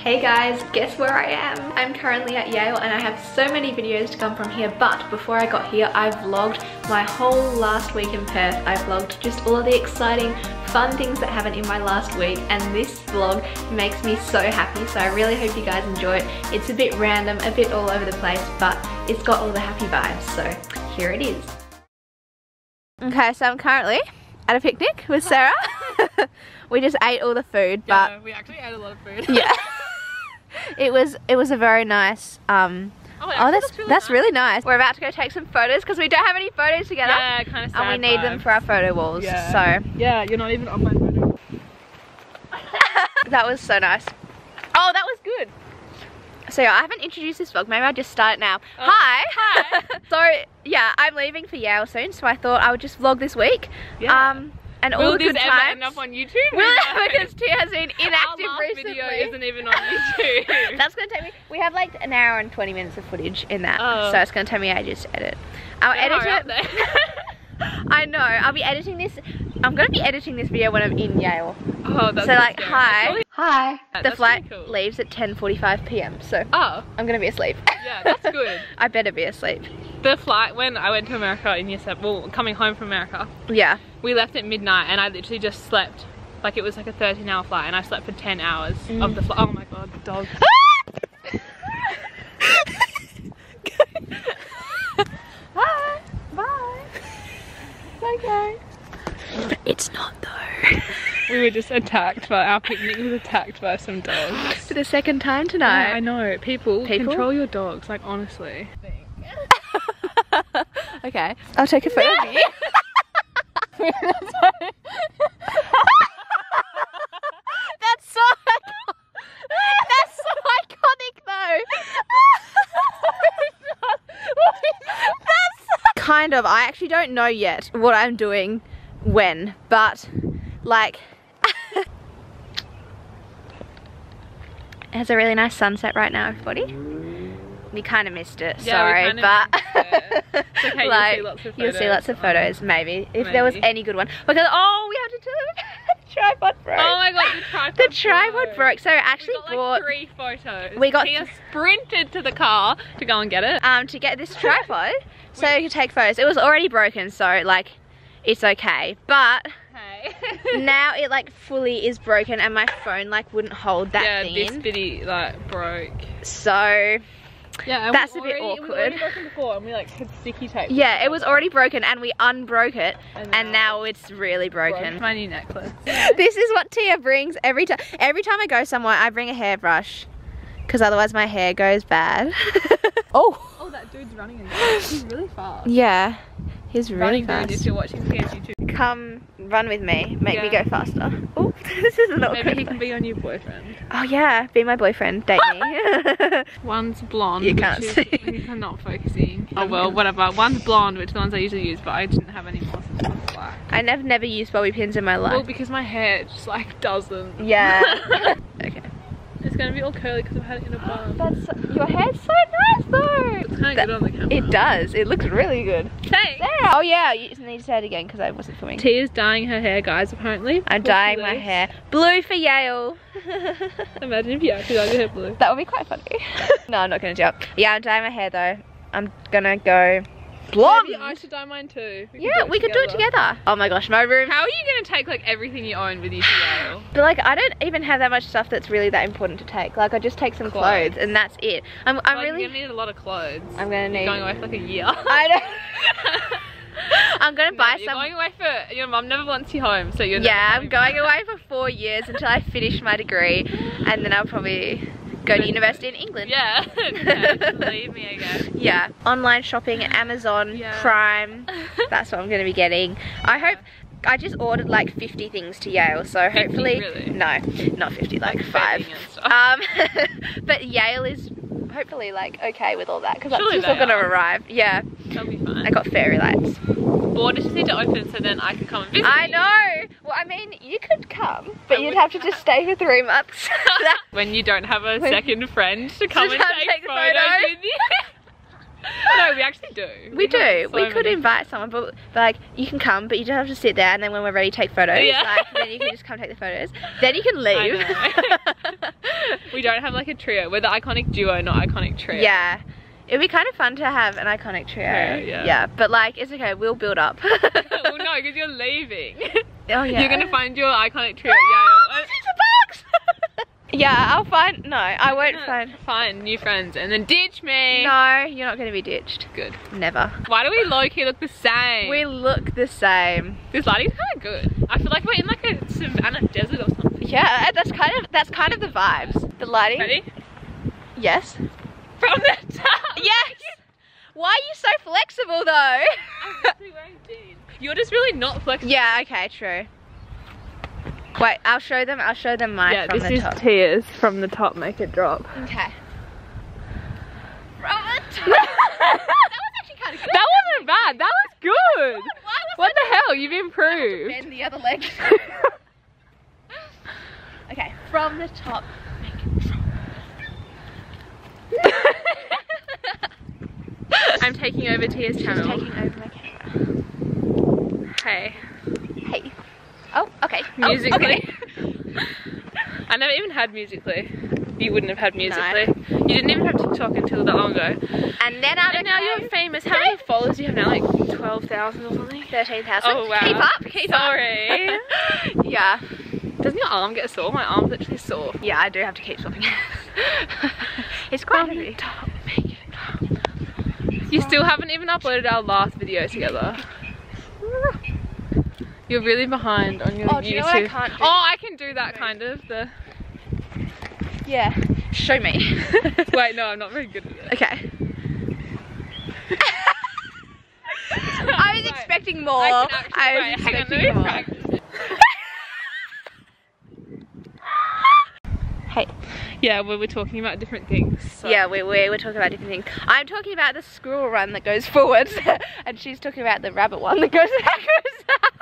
Hey guys, guess where I am? I'm currently at Yale and I have so many videos to come from here, but before I got here I vlogged my whole last week in Perth. I vlogged just all of the exciting, fun things that happened in my last week, and this vlog makes me so happy, so I really hope you guys enjoy it. It's a bit random, a bit all over the place, but it's got all the happy vibes, so here it is. Okay, so I'm currently at a picnic with Sarah. We just ate all the food, but... Yeah, we actually ate a lot of food. Yeah. It was a very nice, that's really nice. We're about to go take some photos because we don't have any photos together. Yeah, kind of sad. And we need them for our photo walls, yeah. So. Yeah, you're not even on my photo. That was so nice. Oh, that was good. So yeah, I haven't introduced this vlog, maybe I'll just start it now. Hi! So yeah, I'm leaving for Yale soon, so I thought I would just vlog this week. Yeah. And all the good times. Will this ever end up on YouTube? Will it? Because Tia has been inactive recently. Our last video isn't even on YouTube. That's going to take me... We have like an hour and 20 minutes of footage in that. Oh. So it's going to take me ages to edit. I know. I'll be editing this... I'm going to be editing this video when I'm in Yale. Oh, that's so like, scary. Hi. Yeah, the flight leaves at 10:45 p.m. So I'm going to be asleep. Yeah, that's good. I better be asleep. The flight, when I went to America in year 7, well, coming home from America. Yeah. We left at midnight and I literally just slept. Like it was like a 13-hour flight and I slept for 10 hours of the flight. Oh my God, the dog. Bye. Bye. Okay. It's not though. We were just attacked by, our picnic was attacked by some dogs. For the second time tonight. Yeah, I know, people, control your dogs, like honestly. Okay, I'll take a photo of you. That's so iconic though. Kind of, I actually don't know yet what I'm doing when, but like it has a really nice sunset right now, everybody. We kind of missed it, yeah, sorry, but it's okay, like, you'll see lots of photos, maybe, if there was any good one. Because, oh, we have to tell them about the tripod broke. Oh my God, the tripod broke. So actually we got like 3 photos. Tia sprinted to the car to go and get it. To get this tripod, so you could take photos. It was already broken, so like, it's okay, but now it like fully is broken and my phone like wouldn't hold that thing. Yeah, this bitty like broke. So... Yeah, and that's a bit awkward. It was already broken before and we like had sticky tape. Yeah, it was already broken and we unbroke it and now it's really broken. My new necklace. This is what Tia brings every time. Every time I go somewhere, I bring a hairbrush because otherwise my hair goes bad. Oh! Oh, that dude's running in there. He's really fast. Yeah, he's really fast. Dude, if you're watching YouTube. Come run with me. Make me go faster. Oh, this is not good. Maybe he can be your new boyfriend. Oh yeah, be my boyfriend. Date me. One's blonde. You can't see. I'm not focusing. Oh well, whatever. One's blonde, which the ones I usually use, but I didn't have any more since I was black. I never used bobby pins in my life. Well, because my hair just like doesn't. Yeah. Okay. It's gonna be all curly because I've had it in a bun. Your hair's so nice though. It's kind of good on the camera. It does. It looks really good. Thanks. Sarah. Oh yeah, you just need to say it again because I wasn't filming. Tia's dyeing her hair, guys. Apparently. I'm dyeing my hair blue for Yale. Imagine if you actually dyed your hair blue. That would be quite funny. No, I'm not gonna do it. Yeah, I'm dyeing my hair though. I'm gonna go blonde. Maybe I should dye mine too. We could do it together. Oh my gosh, my room. How are you going to take like everything you own with you to Yale? But like I don't even have that much stuff that's really that important to take. Like I just take some clothes and that's it. I'm really going to need a lot of clothes. I'm going to need... You're going away for like a year. I don't... I'm going to buy some... You're going away for... Your mum never wants you home, so you're... Yeah, I'm going away for 4 years until I finish my degree and then I'll probably... Go to university in England. Yeah, leave me again. Yeah, online shopping, Amazon, Prime. That's what I'm going to be getting. I hope. I just ordered like 50 things to Yale, so hopefully, really? No, not 50, like 5. But Yale is hopefully like okay with all that because that's just all going to arrive. Yeah, that'll be fine. I got fairy lights. Borders just need to open so then I can come and visit. I know! Well, I mean, you could come, but you'd have to just stay for 3 months. When you don't have a second friend to come and take photos with you. No, we actually do. We could invite someone, but like, you can come, but you just have to sit there, and then when we're ready, take photos. Yeah. Like, then you can just come take the photos. Then you can leave. We don't have like a trio. We're the iconic duo, not iconic trio. Yeah. It'd be kind of fun to have an iconic trio. Yeah, but like, it's okay. We'll build up. Well, no, because you're leaving. Oh, yeah. You're going to find your iconic trio. Ah, $50! Yeah, I'll find... No, I won't find... Find new friends and then ditch me. No, you're not going to be ditched. Good. Never. Why do we low-key look the same? We look the same. This lighting's kind of good. I feel like we're in like a savannah desert or something. Yeah, that's kind of the vibes. The lighting... Ready? Yes. From the top! Yes! Why are you so flexible though? I'm actually wearing jeans. You're just really not flexible. Yeah, okay, true. Wait, I'll show them mine from the top. Yeah, this is Tia's from the top, make it drop. Okay. From the top! That was actually kind of good. That wasn't bad, that was good! What the hell, you've improved. Bend the other leg. Okay, from the top, make it drop. I'm taking over Tia's channel. She's taking over my camera. Hey. Hey. Oh, okay. Musically. Oh, okay. I never even had Musically. You wouldn't have had Musically. No. You didn't even have TikTok until that long ago. And then now you're famous. How many followers do you have now? Like 12,000 or something? 13,000. Oh wow. Keep up. Sorry. Yeah. Doesn't your arm get sore? My arm's literally sore. Yeah, I do have to keep swapping. It's quite heavy. You still haven't even uploaded our last video together. You're really behind on your YouTube. Do you know what I can't do? Oh, I can do that kind of. Yeah. Show me. Wait, no, I'm not very good at it. Okay. I was expecting more. I was expecting more. Hey. Yeah, we were talking about different things. So. Yeah, we were talking about different things. I'm talking about the squirrel run that goes forwards, and she's talking about the rabbit one that goes backwards.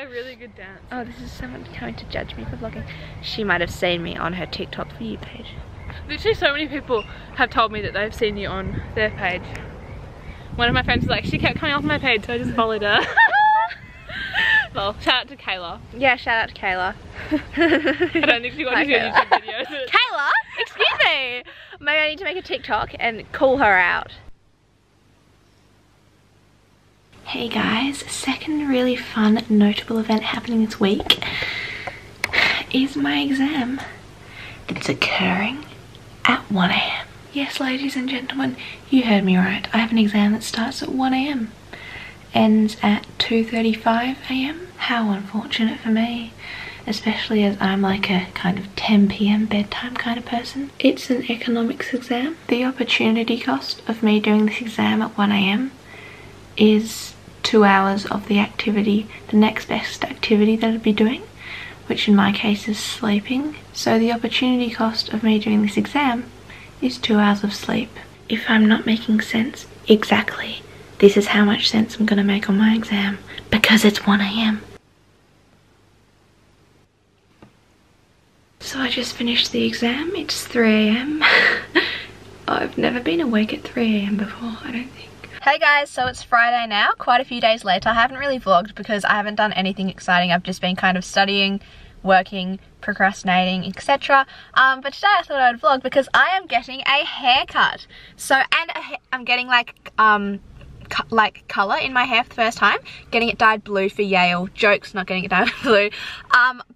A really good dance. Oh, this is someone coming to judge me for vlogging. She might have seen me on her TikTok for you page. Literally, so many people have told me that they've seen you on their page. One of my friends was like, she kept coming off my page, so I just followed her. Well, shout out to Kayla. Yeah, shout out to Kayla. I don't think she watches your YouTube videos. Kayla, excuse me. Maybe I need to make a TikTok and call her out. Hey guys, second really fun, notable event happening this week is my exam that's occurring at 1 AM. Yes, ladies and gentlemen, you heard me right. I have an exam that starts at 1 AM. Ends at 2:35 AM. How unfortunate for me, especially as I'm like a kind of 10 PM bedtime kind of person. It's an economics exam. The opportunity cost of me doing this exam at 1 AM is 2 hours of the activity, the next best activity that I'd be doing, which in my case is sleeping. So the opportunity cost of me doing this exam is 2 hours of sleep. If I'm not making sense, exactly. This is how much sense I'm going to make on my exam, because it's 1 AM. So I just finished the exam, it's 3 AM. I've never been awake at 3 AM before, I don't think. Hey guys, so it's Friday now, quite a few days later. I haven't really vlogged because I haven't done anything exciting. I've just been kind of studying, working, procrastinating, etc. But today I thought I'd vlog because I am getting a haircut. So, and I'm getting like color in my hair for the first time, getting it dyed blue for Yale. Jokes, not getting it dyed blue.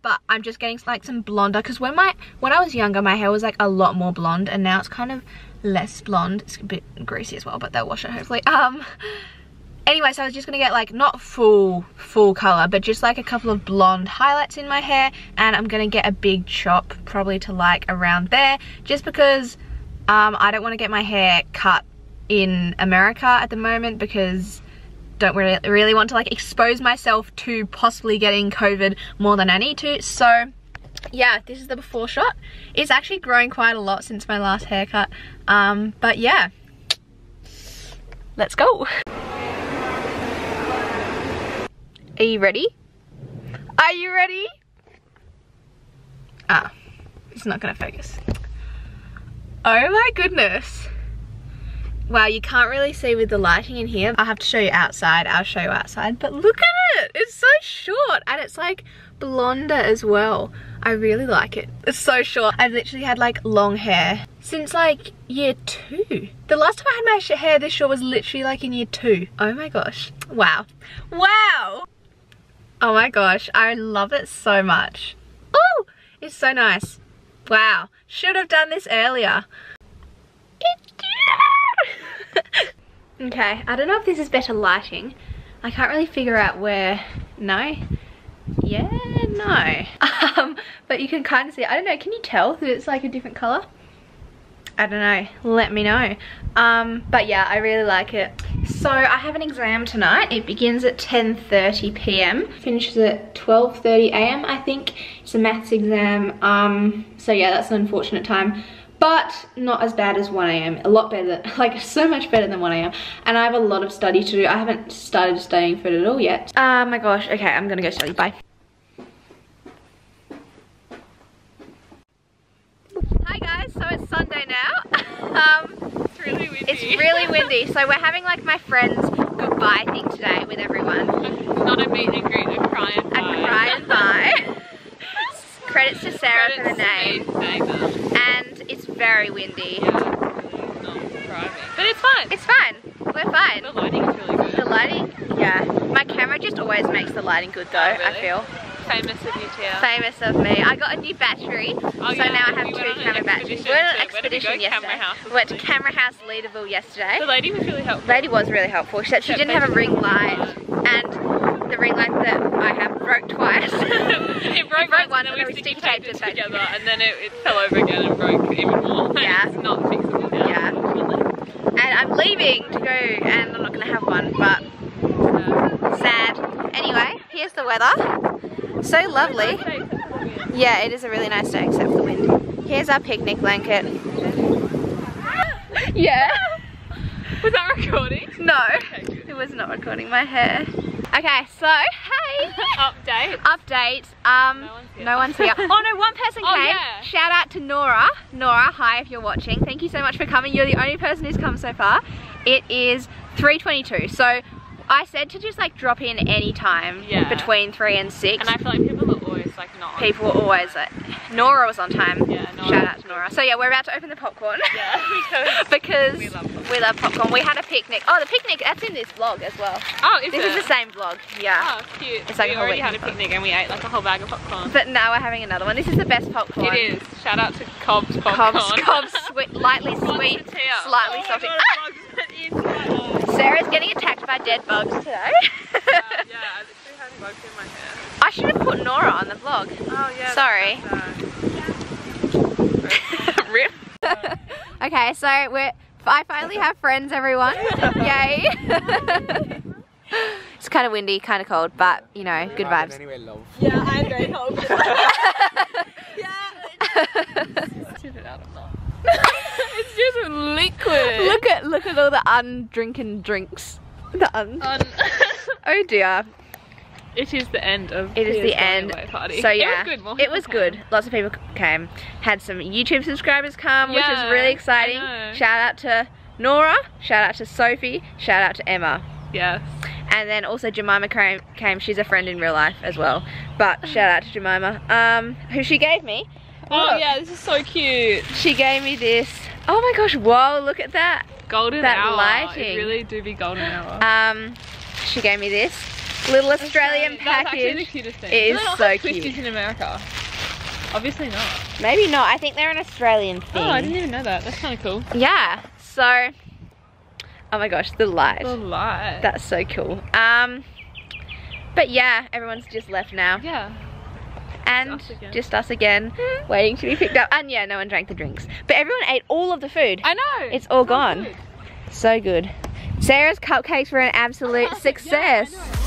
But I'm just getting like some blonder, because when I was younger my hair was like a lot more blonde, and now it's kind of less blonde. It's a bit greasy as well, but they'll wash it hopefully. Anyway, so I was just gonna get like not full color, but just like a couple of blonde highlights in my hair, and I'm gonna get a big chop probably to like around there, just because I don't want to get my hair cut in America at the moment, because don't really want to like expose myself to possibly getting COVID more than I need to. So yeah, this is the before shot. It's actually grown quite a lot since my last haircut. But yeah, let's go. Are you ready? Are you ready? Ah, it's not gonna focus. Oh my goodness. Wow, you can't really see with the lighting in here. I'll have to show you outside. I'll show you outside. But look at it. It's so short and it's like blonder as well. I really like it. It's so short. I've literally had like long hair since like year 2. The last time I had my hair this short was literally like in year 2. Oh my gosh. Wow. Wow. Oh my gosh. I love it so much. Oh, it's so nice. Wow. Should have done this earlier. Okay, I don't know if this is better lighting. I can't really figure out where, no? Yeah, no. But you can kind of see, I don't know, can you tell that it's like a different color? I don't know, let me know. But yeah, I really like it. So I have an exam tonight. It begins at 10:30 p.m. Finishes at 12:30 a.m. I think. It's a maths exam. So yeah, that's an unfortunate time. But not as bad as 1 a.m. A lot better, like so much better than 1 a.m. And I have a lot of study to do. I haven't started studying for it at all yet. Oh my gosh. Okay, I'm gonna go study. Bye. Hi guys. So it's Sunday now. It's really windy. It's really windy. So we're having like my friend's goodbye thing today with everyone. Not a meet and greet. A cry and bye. A cry and bye. Credits to Sarah for the name. And it's very windy. Yeah, it's not driving. But it's fine. It's fine. We're fine. The lighting is really good. The lighting, yeah. My camera just always makes the lighting good though, oh, really? I feel. Famous of you, Tia. Famous of me. I got a new battery, oh, so yeah, now I have two camera batteries. We went on an expedition yesterday. We went to Camera House, Leaderville yesterday. The lady was really helpful. The lady was really helpful. She didn't have a ring light. And the ring light that I have broke twice. it broke once, and then we sticky-taped it together, and then it fell over again and broke even more. Yeah. It's not fixable now. Yeah. And I'm leaving to go, and I'm not going to have one, but sad. Anyway, here's the weather. So lovely. Yeah, it is a really nice day except for the wind. Here's our picnic blanket. Yeah. Was that recording? No. Okay. I was not recording my hair. Okay, so hey. Update. No one's here. Oh no, one person came. Yeah. Shout out to Nora. Nora, hi if you're watching. Thank you so much for coming. You're the only person who's come so far. It is 3:22. So I said to just like drop in any time between 3 and 6. And I feel like people are always like not. People were always like. Nora was on time. Yeah, Nora. Shout out to Nora. So yeah, we're about to open the popcorn. Yeah, because we love popcorn. We love popcorn. We had a picnic. Oh, the picnic, that's in this vlog as well. Oh, is it? This is the same vlog. Yeah. Oh, cute. It's like we already had a picnic and we ate like a whole bag of popcorn. But now we're having another one. This is the best popcorn. It is. Shout out to Cobb's popcorn. Cobb's sweet, lightly sweet, slightly salty. Sarah's getting attacked by dead bugs today. Yeah, I literally had bugs in my hair. I should have put Nora on the vlog. Oh yeah. Sorry. Rip. Okay, so I finally have friends, everyone. Yay. It's kind of windy, kind of cold, but you know, good vibes. Anyway, love. Yeah, I'm very cold. It's just liquid. Look at all the undrinking drinks. The oh dear. It is the end of the end party. So yeah, it was good. Lots of people came. Had some YouTube subscribers come, which is really exciting. Shout out to Nora, shout out to Sophie, shout out to Emma. Yes. And then also Jemima came. She's a friend in real life as well. But shout out to Jemima, who she gave me. Oh look, yeah, this is so cute. She gave me this. Oh my gosh! Whoa, look at that. Golden hour. That lighting. It really do be golden hour. She gave me this. Little Australian package. That's the cutest thing. It is so cute. Twisties in America. Obviously not. Maybe not. I think they're an Australian thing. Oh, I didn't even know that. That's kind of cool. Yeah. So, oh my gosh, the light. The light. That's so cool. But yeah, everyone's just left now. Yeah. And just us again, waiting to be picked up. And yeah, no one drank the drinks. But everyone ate all of the food. I know. It's all gone. So good. Sarah's cupcakes were an absolute success. Yeah,